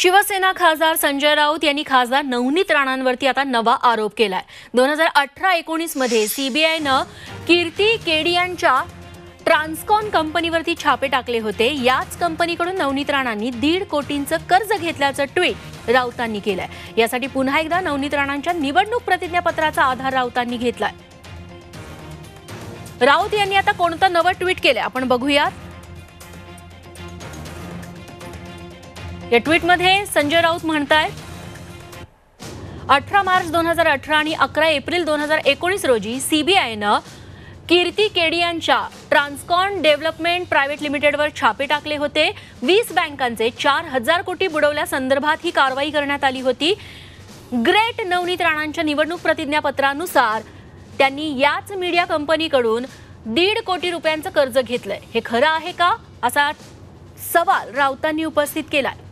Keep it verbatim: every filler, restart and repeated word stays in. शिवसेना खासदार संजय राऊत यांनी खासदार नवनीत राणांवरती आता नवा आरोप केलाय। दोन हजार अठरा एकोणीस मध्ये सीबीआयने कीर्ती केडियांच्या ट्रान्सकॉन कंपनीवरती छापे टाकले होते। याच कंपनीकडून नवनीत राणांनी दीड कोटींचं कर्ज घेतल्याचं ट्वीट राऊतांनी केलंय। यासाठी पुन्हा एकदा नवनीत राणांच्या निवडणूक प्रतिज्ञापत्राचा आधार राऊतांनी घेतलाय। राऊत यांनी आता कोणता नवा ट्वीट केले आपण बघूयात। या ट्वीट मध्ये संजय राऊत म्हणतात, अठरा मार्च दोन हजार अठरा आणि अकरा एप्रिल दोन हजार एकोणीस रोजी सीबीआयनं कीर्ती केडियांच्या ट्रान्सकॉन डेव्हलपमेंट प्रायव्हेट लिमिटेडवर छापे टाकले होते। वीस बँकांचे चार हजार कोटी बुडवल्या संदर्भात ही कारवाई करण्यात आली होती। ग्रेट नवनीत राणांच्या निवडणूक प्रतिज्ञापत्रानुसार त्यांनी याच मीडिया कंपनीकडून दीड कोटी रुपयांचं कर्ज घेतलंय। हे खरं आहे का असा सवाल राऊतांनी उपस्थित केलाय।